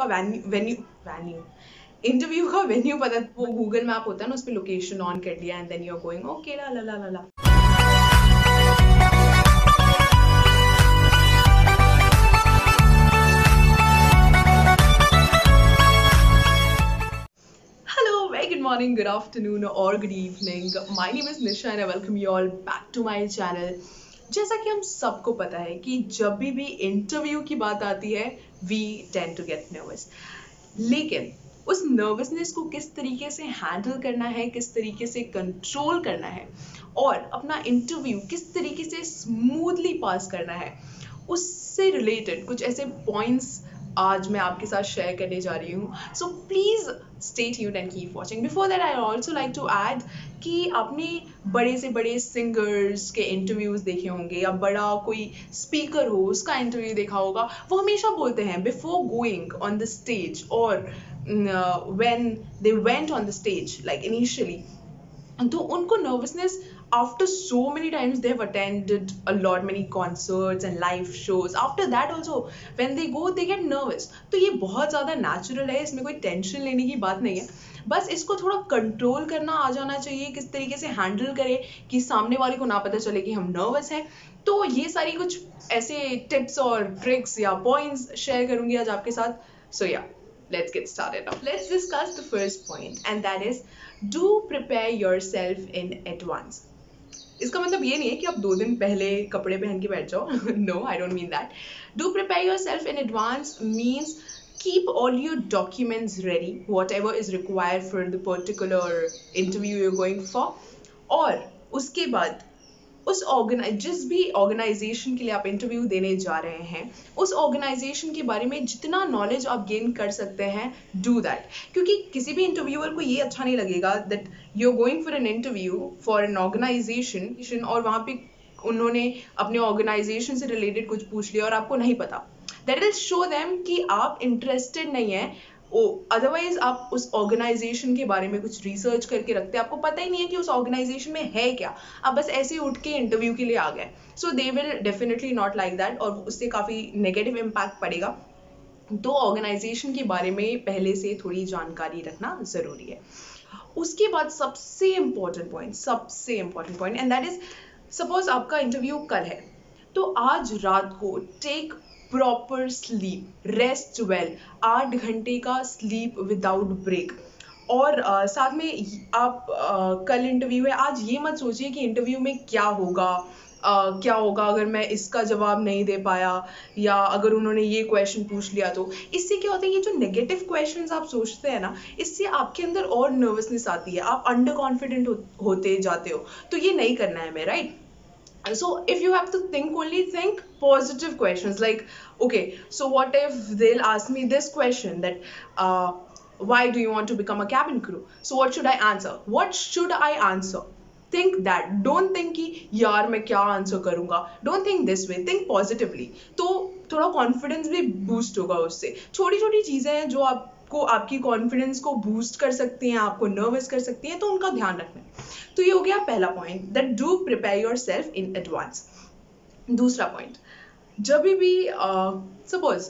का इंटरव्यू का वेन्यू पता, वो गूगल मैप होता है ना, उस पर लोकेशन ऑन कर लिया and then you are going okay La La La La. Good morning, good afternoon और good evening. My name is Nisha and I welcome you all back to my channel. जैसा कि हम सबको पता है कि जब भी इंटरव्यू की बात आती है we tend to get nervous. लेकिन उस नर्वसनेस को किस तरीके से हैंडल करना है, किस तरीके से कंट्रोल करना है और अपना इंटरव्यू किस तरीके से स्मूथली पास करना है, उससे रिलेटेड कुछ ऐसे पॉइंट्स आज मैं आपके साथ शेयर करने जा रही हूँ। So please stay tuned and keep watching. Before that I also like to add कि आपने बड़े से बड़े सिंगर्स के इंटरव्यूज़ देखे होंगे या बड़ा कोई स्पीकर हो उसका इंटरव्यू देखा होगा, वो हमेशा बोलते हैं before going on the stage और when they went on the stage like initially, तो उनको nervousness after so many times they have attended a lot many concerts and live shows, after that also when they go they get nervous. तो ये बहुत ज़्यादा natural है, इसमें कोई tension लेने की बात नहीं है, बस इसको थोड़ा कंट्रोल करना आ जाना चाहिए, किस तरीके से हैंडल करें कि सामने वाले को ना पता चले कि हम नर्वस हैं। तो ये सारी कुछ ऐसे टिप्स और ट्रिक्स या पॉइंट्स शेयर करूँगी आज आपके साथ। सो या let's get started now. Let's discuss the first point and that is do prepare yourself in advance. इसका मतलब ये नहीं है कि आप 2 दिन पहले कपड़े पहन के बैठ जाओ। No, I don't mean that. Do prepare yourself in advance means keep all your documents ready, whatever is required for the particular interview you're going for. और उसके बाद उस जिस भी ऑर्गेनाइजेशन के लिए आप इंटरव्यू देने जा रहे हैं उस ऑर्गेनाइजेशन के बारे में जितना नॉलेज आप गेन कर सकते हैं डू दैट, क्योंकि किसी भी इंटरव्यूअर को ये अच्छा नहीं लगेगा that you are going for an interview for an organisation और वहाँ पे उन्होंने अपने ऑर्गेनाइजेशन से रिलेटेड कुछ पूछ लिया और आपको नहीं पता। दैट विल शो देम कि आप इंटरेस्टेड नहीं हैं, अदरवाइज आप उस ऑर्गेनाइजेशन के बारे में कुछ रिसर्च करके रखते हैं, आपको पता ही नहीं है कि उस ऑर्गेनाइजेशन में है क्या, आप बस ऐसे उठ के इंटरव्यू के लिए आ गए। So they will definitely not like that और उससे काफ़ी नेगेटिव इम्पैक्ट पड़ेगा। तो ऑर्गेनाइजेशन के बारे में पहले से थोड़ी जानकारी रखना ज़रूरी है। उसके बाद सबसे important point and that is suppose आपका इंटरव्यू कल है तो आज रात को take proper sleep, rest well, 8 घंटे का स्लीप विदाउट ब्रेक। और साथ में आप कल इंटरव्यू है, आज ये मत सोचिए कि इंटरव्यू में क्या होगा अगर मैं इसका जवाब नहीं दे पाया या अगर उन्होंने ये क्वेश्चन पूछ लिया। तो इससे क्या होता है, ये जो नेगेटिव क्वेश्चंस आप सोचते हैं ना, इससे आपके अंदर और नर्वसनेस आती है, आप अंडर कॉन्फिडेंट होते जाते हो। तो ये नहीं करना है हमें, right. So if you have to think, only think positive questions like, okay, so what if they'll ask me this question that why do you want to become a cabin crew? So what should I answer? Think that. Don't think कि यार मैं क्या answer करूँगा। Don't think this way. Think positively. तो थोड़ा confidence भी boost होगा उससे। छोटी छोटी चीज़ें हैं जो आपको आपकी कॉन्फिडेंस को बूस्ट कर सकती हैं, आपको नर्वस कर सकती हैं, तो उनका ध्यान रखना है। तो ये हो गया पहला point that do prepare your self in advance. दूसरा पॉइंट, जब भी सपोज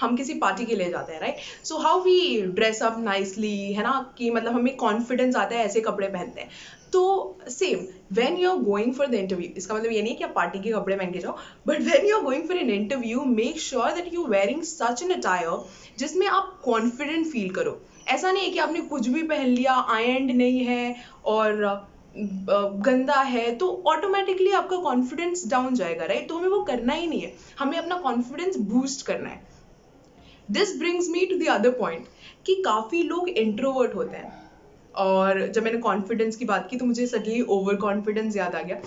हम किसी पार्टी के लिए जाते हैं, right, so how we dress up nicely, है ना, कि मतलब हमें कॉन्फिडेंस आता है, ऐसे कपड़े पहनते हैं। तो same when you are going for the interview, इसका मतलब ये नहीं कि आप पार्टी के कपड़े पहन के जाओ, but when you are going for an interview make sure that you wearing such an attire जिसमें आप कॉन्फिडेंट फील करो। ऐसा नहीं है कि आपने कुछ भी पहन लिया, आयरन्ड नहीं है और गंदा है, तो ऑटोमेटिकली आपका कॉन्फिडेंस डाउन जाएगा, राइट। तो हमें वो करना ही नहीं है, हमें अपना कॉन्फिडेंस बूस्ट करना है। This brings me to the other point कि काफ़ी लोग इंट्रोवर्ट होते हैं, और जब मैंने कॉन्फिडेंस की बात की तो मुझे सडनली ओवर कॉन्फिडेंस याद आ गया।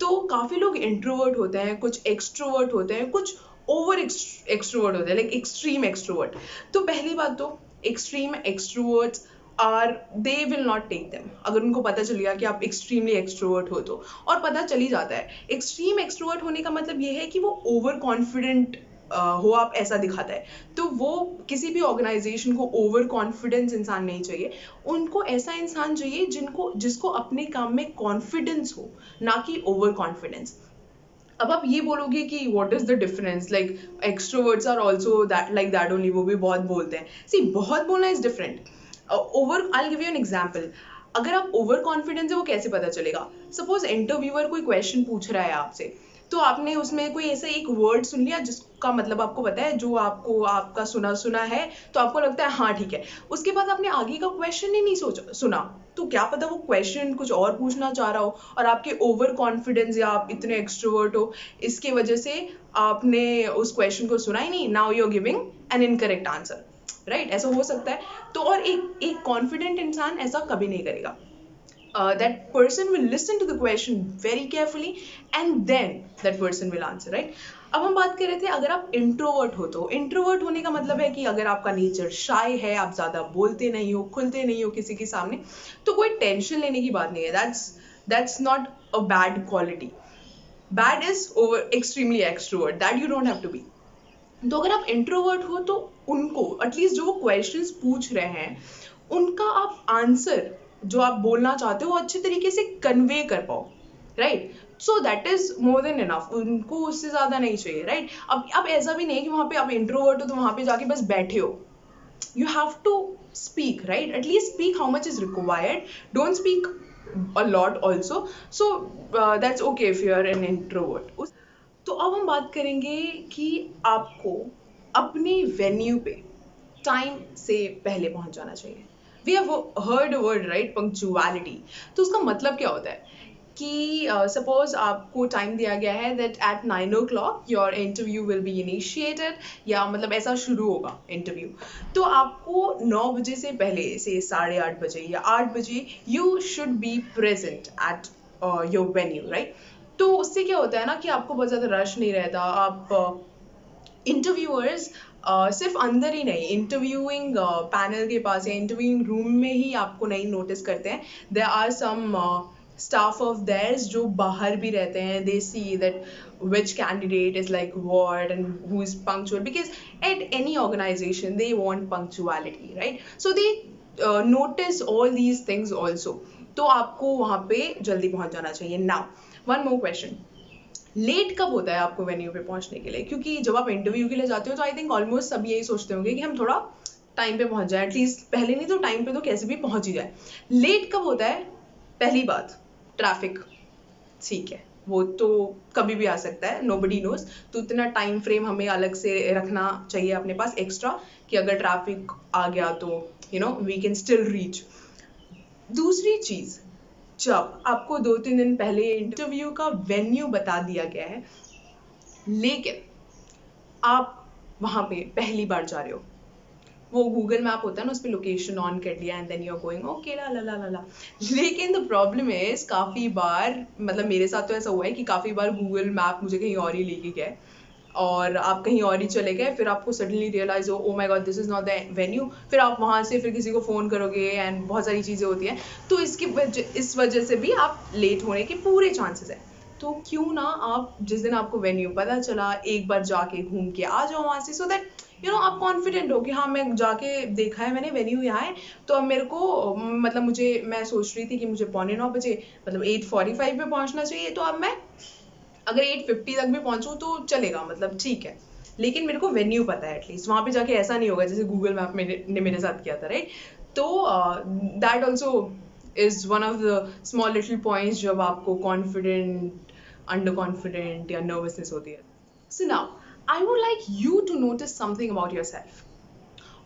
तो काफ़ी लोग इंट्रोवर्ट होते हैं, कुछ एक्सट्रोवर्ट होते हैं, कुछ ओवर एक्सट्रोवर्ट होते हैं, लाइक एक्सट्रीम एक्सट्रोवर्ट। तो पहली बात तो extreme extroverts are they will not take them, अगर उनको पता चल गया कि आप एक्सट्रीमली एक्सट्रोवर्ट हो तो, और पता चल ही जाता है। एक्सट्रीम एक्सट्रोवर्ट होने का मतलब ये है कि वो ओवर कॉन्फिडेंट हो, आप ऐसा दिखाता है, तो वो किसी भी ऑर्गेनाइजेशन को ओवर कॉन्फिडेंस इंसान नहीं चाहिए, उनको ऐसा इंसान चाहिए जिसको अपने काम में कॉन्फिडेंस हो, ना कि ओवर कॉन्फिडेंस। अब आप ये बोलोगे कि what is the difference, like extroverts are also that like that only, वो भी बहुत बोलते हैं. सी, बहुत बोलना is different. Over, I will give you an example. अगर आप ओवर कॉन्फिडेंस है वो कैसे पता चलेगा? सपोज इंटरव्यूअर कोई क्वेश्चन पूछ रहा है आपसे, तो आपने उसमें कोई ऐसा एक वर्ड सुन लिया जिसका मतलब आपको पता है, जो आपको आपका सुना सुना है, तो आपको लगता है हाँ ठीक है. उसके बाद आपने आगे का क्वेश्चन ही नहीं सोचा सुना, तो क्या पता वो क्वेश्चन कुछ और पूछना चाह रहा हो, और आपके ओवर कॉन्फिडेंस या आप इतने एक्सट्रोवर्ट हो, इसके वजह से आपने उस क्वेश्चन को सुना ही नहीं. Now you are giving an incorrect answer, right? ऐसा हो सकता है. तो और एक कॉन्फिडेंट इंसान ऐसा कभी नहीं करेगा. That person will listen to the question very carefully and then that person will answer, right? अब हम बात कर रहे थे अगर आप इंट्रोवर्ट हो, तो इंट्रोवर्ट होने का मतलब है कि अगर आपका नेचर शाय है, आप ज़्यादा बोलते नहीं हो, खुलते नहीं हो किसी के सामने, तो कोई टेंशन लेने की बात नहीं है. That's not a bad quality. Bad is over extremely extrovert. That you don't have to be. तो अगर आप इंट्रोवर्ट हो तो उनको एटलीस्ट जो क्वेश्चंस पूछ रहे हैं उनका आप आंसर जो आप बोलना चाहते हो अच्छे तरीके से कन्वे कर पाओ, right? So that is more than enough. उनको उससे ज़्यादा नहीं चाहिए, राइट? अब ऐसा भी नहीं है कि वहाँ पे आप इंट्रोवर्ट हो तो वहाँ पे जाके बस बैठे हो. You have to speak, right? At least speak how much is required. Don't speak a lot also. So that's okay if you are an introvert. तो अब हम बात करेंगे कि आपको अपने वेन्यू पे टाइम से पहले पहुँच जाना चाहिए. We have heard a word, right? Punctuality. तो उसका मतलब क्या होता है कि सपोज आपको टाइम दिया गया है that at 9 o'clock your interview will be initiated, या मतलब ऐसा शुरू होगा इंटरव्यू, तो आपको 9 बजे से पहले, से 8:30 बजे या 8 बजे you should be present at your venue, right? तो उससे क्या होता है ना कि आपको बहुत ज़्यादा रश नहीं रहता. आप इंटरव्यूअर्स सिर्फ अंदर ही नहीं, इंटरव्यूइंग पैनल के पास या इंटरव्यूइंग रूम में ही आपको नहीं नोटिस करते हैं. There are some staff of theirs जो बाहर भी रहते हैं. They see that which candidate is like what and who is punctual, because at any organisation they want punctuality, right? So they notice all these things also. तो आपको वहाँ पे जल्दी पहुँच जाना चाहिए. Now one more question, late कब होता है आपको वेन्यू पे पहुंचने के लिए? क्योंकि जब आप इंटरव्यू के लिए जाते हो तो आई थिंक ऑलमोस्ट सब यही सोचते होंगे कि हम थोड़ा टाइम पे पहुंच जाए, एटलीस्ट पहले नहीं तो टाइम पे तो कैसे भी पहुंच ही जाए. लेट कब होता है? पहली बात, ट्रैफिक. ठीक है, वो तो कभी भी आ सकता है, नोबडी नोज. तो इतना टाइम फ्रेम हमें अलग से रखना चाहिए अपने पास एक्स्ट्रा, कि अगर ट्रैफिक आ गया तो you know we can still reach. दूसरी चीज़, जब आपको 2-3 दिन पहले इंटरव्यू का वेन्यू बता दिया गया है लेकिन आप वहाँ पे पहली बार जा रहे हो, वो गूगल मैप होता है ना, उस पर लोकेशन ऑन कर लिया and then you are going okay La La La la. लेकिन द प्रॉब्लम इज, काफ़ी बार, मतलब मेरे साथ तो ऐसा हुआ है कि काफ़ी बार गूगल मैप मुझे कहीं और ही लेके गया और आप कहीं और ही चले गए. फिर आपको सडनली रियलाइज हो, oh my god this is not the venue. फिर आप वहाँ से फिर किसी को फ़ोन करोगे एंड बहुत सारी चीज़ें होती हैं. तो इस वजह से भी आप लेट होने के पूरे चांसेस हैं. तो क्यों ना आप जिस दिन आपको वेन्यू पता चला एक बार जाके घूम के आ जाओ वहाँ से, सो दैट यू नो आप कॉन्फिडेंट हो कि हाँ मैं जाके देखा है, मैंने वेन्यू यहाँ है, तो अब मेरे को मतलब मैं सोच रही थी कि मुझे 8:45 बजे मतलब 8:45 में पहुँचना चाहिए, तो अब मैं अगर 8:50 तक भी पहुँचूँ तो चलेगा, मतलब ठीक है. लेकिन मेरे को वेन्यू पता है, एटलीस्ट वहाँ पे जाके ऐसा नहीं होगा जैसे गूगल मैप ने मेरे साथ किया था, राइट? तो that also is one of the small little points जब आपको कॉन्फिडेंट, अंडर कॉन्फिडेंट या नर्वसनेस होती है. So now I would like you to notice something about yourself,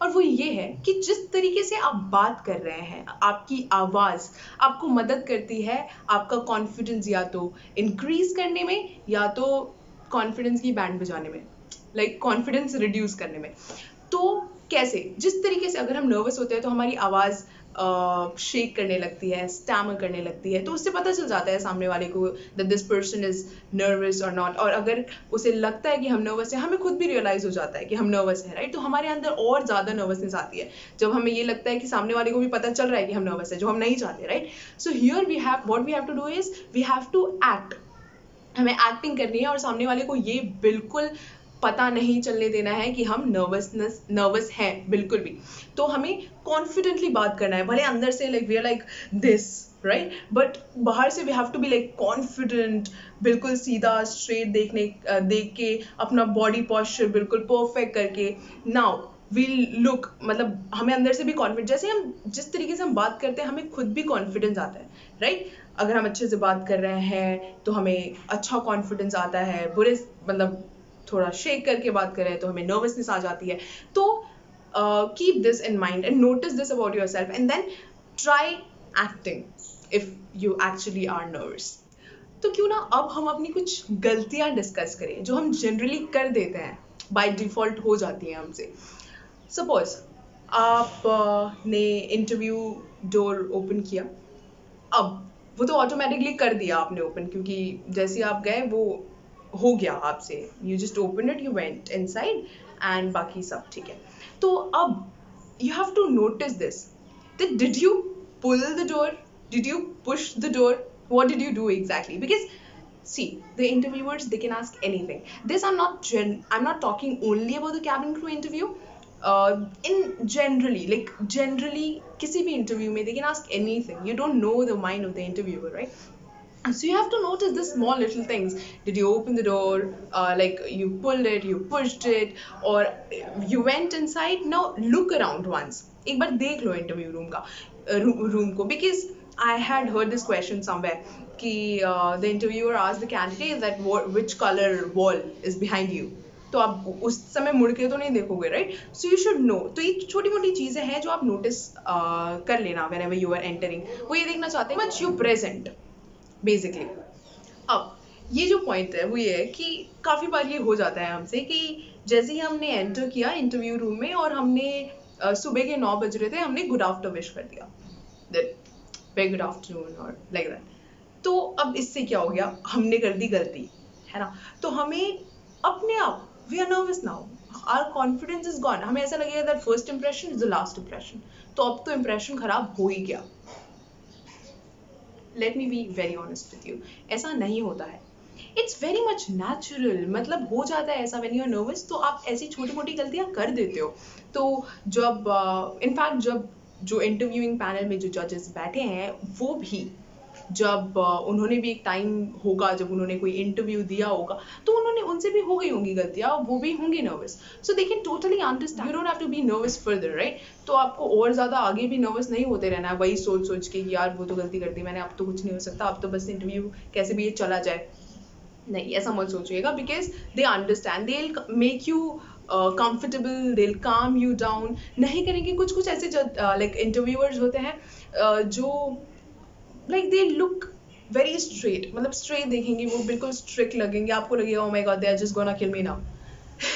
और वो ये है कि जिस तरीके से आप बात कर रहे हैं, आपकी आवाज़ आपको मदद करती है आपका कॉन्फिडेंस या तो इंक्रीज़ करने में या तो कॉन्फिडेंस की बैंड बजाने में, लाइक कॉन्फिडेंस रिड्यूस करने में. तो कैसे? जिस तरीके से अगर हम नर्वस होते हैं तो हमारी आवाज़ शेक करने लगती है, स्टैमर करने लगती है, तो उससे पता चल जाता है सामने वाले को that this person is nervous और नॉट. और अगर उसे लगता है कि हम नर्वस हैं, हमें खुद भी रियलाइज़ हो जाता है कि हम नर्वस हैं, राइट? तो हमारे अंदर और ज़्यादा नर्वसनेस आती है जब हमें ये लगता है कि सामने वाले को भी पता चल रहा है कि हम नर्वस है, जो हम नहीं चाहते, right? So here we have, what we have to do is we have to act. हमें एक्टिंग करनी है और सामने वाले को ये बिल्कुल पता नहीं चलने देना है कि हम नर्वस हैं बिल्कुल भी. तो हमें कॉन्फिडेंटली बात करना है, भले अंदर से like we are like this right, but बाहर से we have to be like confident, बिल्कुल सीधा स्ट्रेट देख के अपना बॉडी पॉस्चर बिल्कुल परफेक्ट करके. नाउ वील लुक, मतलब हमें अंदर से भी कॉन्फिडेंस, जैसे हम जिस तरीके से हम बात करते हैं हमें खुद भी कॉन्फिडेंस आता है राइट. अगर हम अच्छे से बात कर रहे हैं तो हमें अच्छा कॉन्फिडेंस आता है, बुरे मतलब थोड़ा शेक करके बात कर रहे हैं तो हमें नर्वसनेस आ जाती है. तो keep this in mind and notice this about yourself and then try acting if you actually are nervous. तो क्यों ना अब हम अपनी कुछ गलतियां डिस्कस करें जो हम जनरली कर देते हैं, बाय डिफॉल्ट हो जाती हैं हमसे. सपोज आपने इंटरव्यू डोर ओपन किया, अब वो तो ऑटोमेटिकली कर दिया आपने ओपन, क्योंकि जैसे आप गए वो हो गया आपसे, you just open it, you went inside and बाकी सब ठीक है. तो अब you have to notice this that did you pull the door, did you push the door, what did you do exactly. Because see, the interviewers, they can ask anything. This I'm not talking only about the cabin crew interview. In generally, like generally, किसी भी interview में they can ask anything. You don't know the mind of the interviewer, right? So you have to notice the small little things. Did you open the door? Like you pulled it, you pushed it, or you went inside. Now look around once. एक बार देख लो interview room का room को, because I had heard this question somewhere. कि the interviewer asked the candidate that which color wall is behind you. तो आप उस समय मुड़ के तो नहीं देखोगे right. So you should know. तो ये छोटी मोटी चीज़ें हैं जो आप नोटिस कर लेना whenever you are entering. वो ये देखना चाहते हैं मच यू प्रेजेंट बेसिकली. अब ये जो पॉइंट है वो ये है कि काफ़ी बार ये हो जाता है हमसे कि जैसे ही हमने एंटर किया इंटरव्यू रूम में और हमने सुबह के 9 बज रहे थे, हमने गुड आफ्टर विश कर दिया, वेरी गुड आफ्टरनून और लाइक दैट. तो अब इससे क्या हो गया, हमने कर दी गलती है ना. तो हमें अपने आप we are nervous now, our confidence is gone. हमें ऐसा लगेगा that first impression is the last impression. तो अब तो इंप्रेशन खराब हो ही गया. Let me be very honest with you, ऐसा नहीं होता है. इट्स वेरी मच नेचुरल, मतलब हो जाता है ऐसा व्हेन यू आर नर्वस. तो आप ऐसी छोटी मोटी गलतियाँ कर देते हो. तो जब इनफैक्ट जब जो इंटरव्यूइंग पैनल में जो जजेस बैठे हैं वो भी, जब उन्होंने भी एक टाइम होगा जब उन्होंने कोई इंटरव्यू दिया होगा तो उन्होंने उनसे भी हो गई होंगी गलतियाँ, वो भी होंगे nervous. So they can totally understand, you don't have to be nervous further right. तो आपको और ज़्यादा आगे भी नर्वस नहीं होते रहना है वही सोच सोच के कि यार वो तो गलती कर दी मैंने, अब तो कुछ नहीं हो सकता, अब तो बस इंटरव्यू कैसे भी ये चला जाए. नहीं, ऐसा मत सोचिएगा, because they understand, they will make you comfortable, they will calm you down. नहीं करेंगे कुछ ऐसे लाइक इंटरव्यूअर्स होते हैं जो like they look very straight, मतलब स्ट्रेट देखेंगे वो, बिल्कुल स्ट्रिक्ट लगेंगे, आपको लगेगा oh my god they are just gonna kill me now.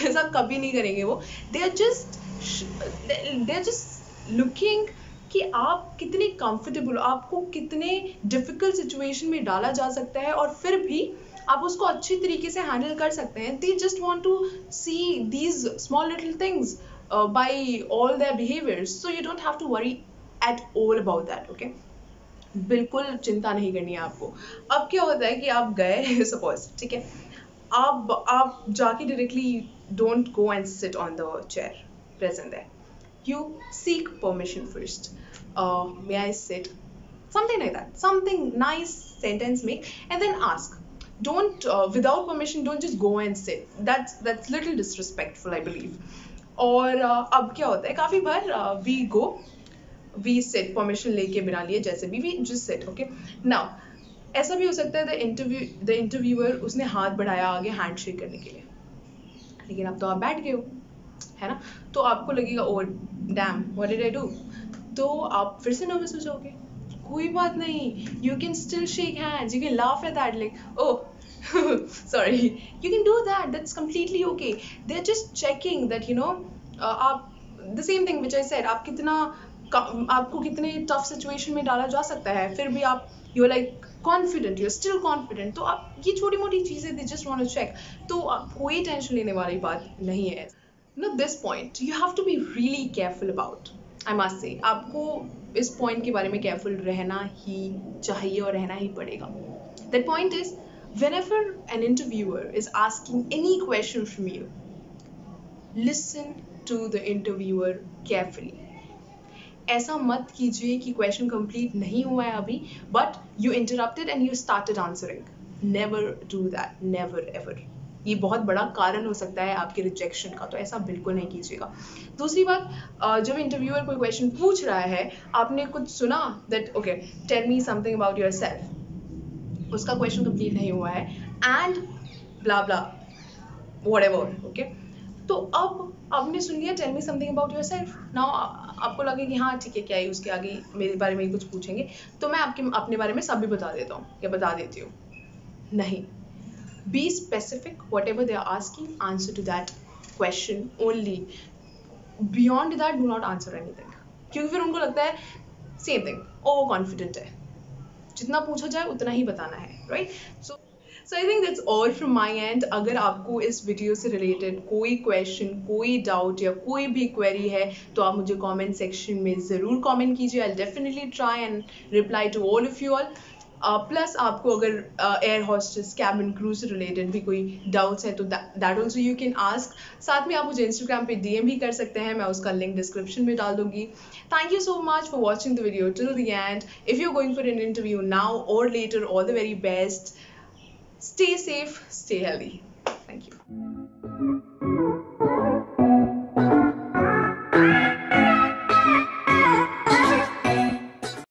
ऐसा कभी नहीं करेंगे वो. दे आर जस्ट लुकिंग कि आप कितने कंफर्टेबल, आपको कितने डिफिकल्ट सिचुएशन में डाला जा सकता है और फिर भी आप उसको अच्छी तरीके से हैंडल कर सकते हैं. They just want to see these small little things by all their behaviours. So you don't have to worry at all about that. Okay, बिल्कुल चिंता नहीं करनी है आपको. अब क्या होता है कि आप गए सपोज, ठीक है, आप जाके directly don't go and sit on the chair present there, you seek permission first. May I sit, something like that, something nice sentence make and then ask. Don't without permission don't just go and sit, that's little disrespectful I believe. और अब क्या होता है काफ़ी बार we go, we sat, permission लेके बिना लिए जैसे भी, we just sat. Okay, now ऐसा भी हो सकता है द इंटरव्यूअर उसने हाथ बढ़ाया आगे हैंडशेक करने के लिए, लेकिन अब तो आप बैठ गए हो है ना. तो आपको लगेगा oh damn what did I do. तो आप फिर से नर्वस हो जाओगे. कोई बात नहीं, you can still shake hands, you can laugh at that, like oh sorry, you can do that, that's completely okay. They are just checking that you know आप the same thing which I said, आप कितना, आपको कितने tough situation में डाला जा सकता है फिर भी आप you are like confident, you are still confident. तो आप ये छोटी मोटी चीज़ें they just want to check. तो आप कोई टेंशन लेने वाली बात नहीं है. No this point you have to be really careful about, I must say. आपको इस पॉइंट के बारे में केयरफुल रहना ही चाहिए और रहना ही पड़ेगा. That point is whenever an interviewer is asking any question from you, listen to the interviewer carefully. ऐसा मत कीजिए कि क्वेश्चन कंप्लीट नहीं हुआ है अभी but you interrupted and you started answering. Never do that, never ever. ये बहुत बड़ा कारण हो सकता है आपके रिजेक्शन का, तो ऐसा बिल्कुल नहीं कीजिएगा. दूसरी बात, जब इंटरव्यूअर कोई क्वेश्चन पूछ रहा है, आपने कुछ सुना that okay tell me something about yourself, उसका क्वेश्चन कंप्लीट नहीं हुआ है and blah blah whatever, okay, तो अब आपने सुन लिया tell me something about yourself. Now आपको लगे कि हाँ ठीक है, क्या है उसके आगे मेरे बारे में कुछ पूछेंगे तो मैं आपके अपने बारे में सब भी बता देता हूँ या बता देती हूँ. नहीं, be specific. Whatever they are asking, answer to that question only. Beyond that, do not answer anything. क्योंकि फिर उनको लगता है same thing, over confident है. जितना पूछा जाए उतना ही बताना है, right? So I think that's all from my end. अगर आपको इस वीडियो से related कोई question, कोई doubt या कोई भी query है तो आप मुझे comment section में ज़रूर comment कीजिए. I'll definitely try and reply to all of you all. Plus आपको अगर एयर हॉस्टेस कैबिन क्रू से रिलेटेड भी कोई डाउट्स है तो that also you can ask. साथ में आप मुझे इंस्टाग्राम पे डीएम भी कर सकते हैं, मैं उसका लिंक डिस्क्रिप्शन में डाल दूंगी. Thank you so much for watching the video till the end. If you are going for an interview now और later, all the very best. Stay safe, stay healthy. Thank you.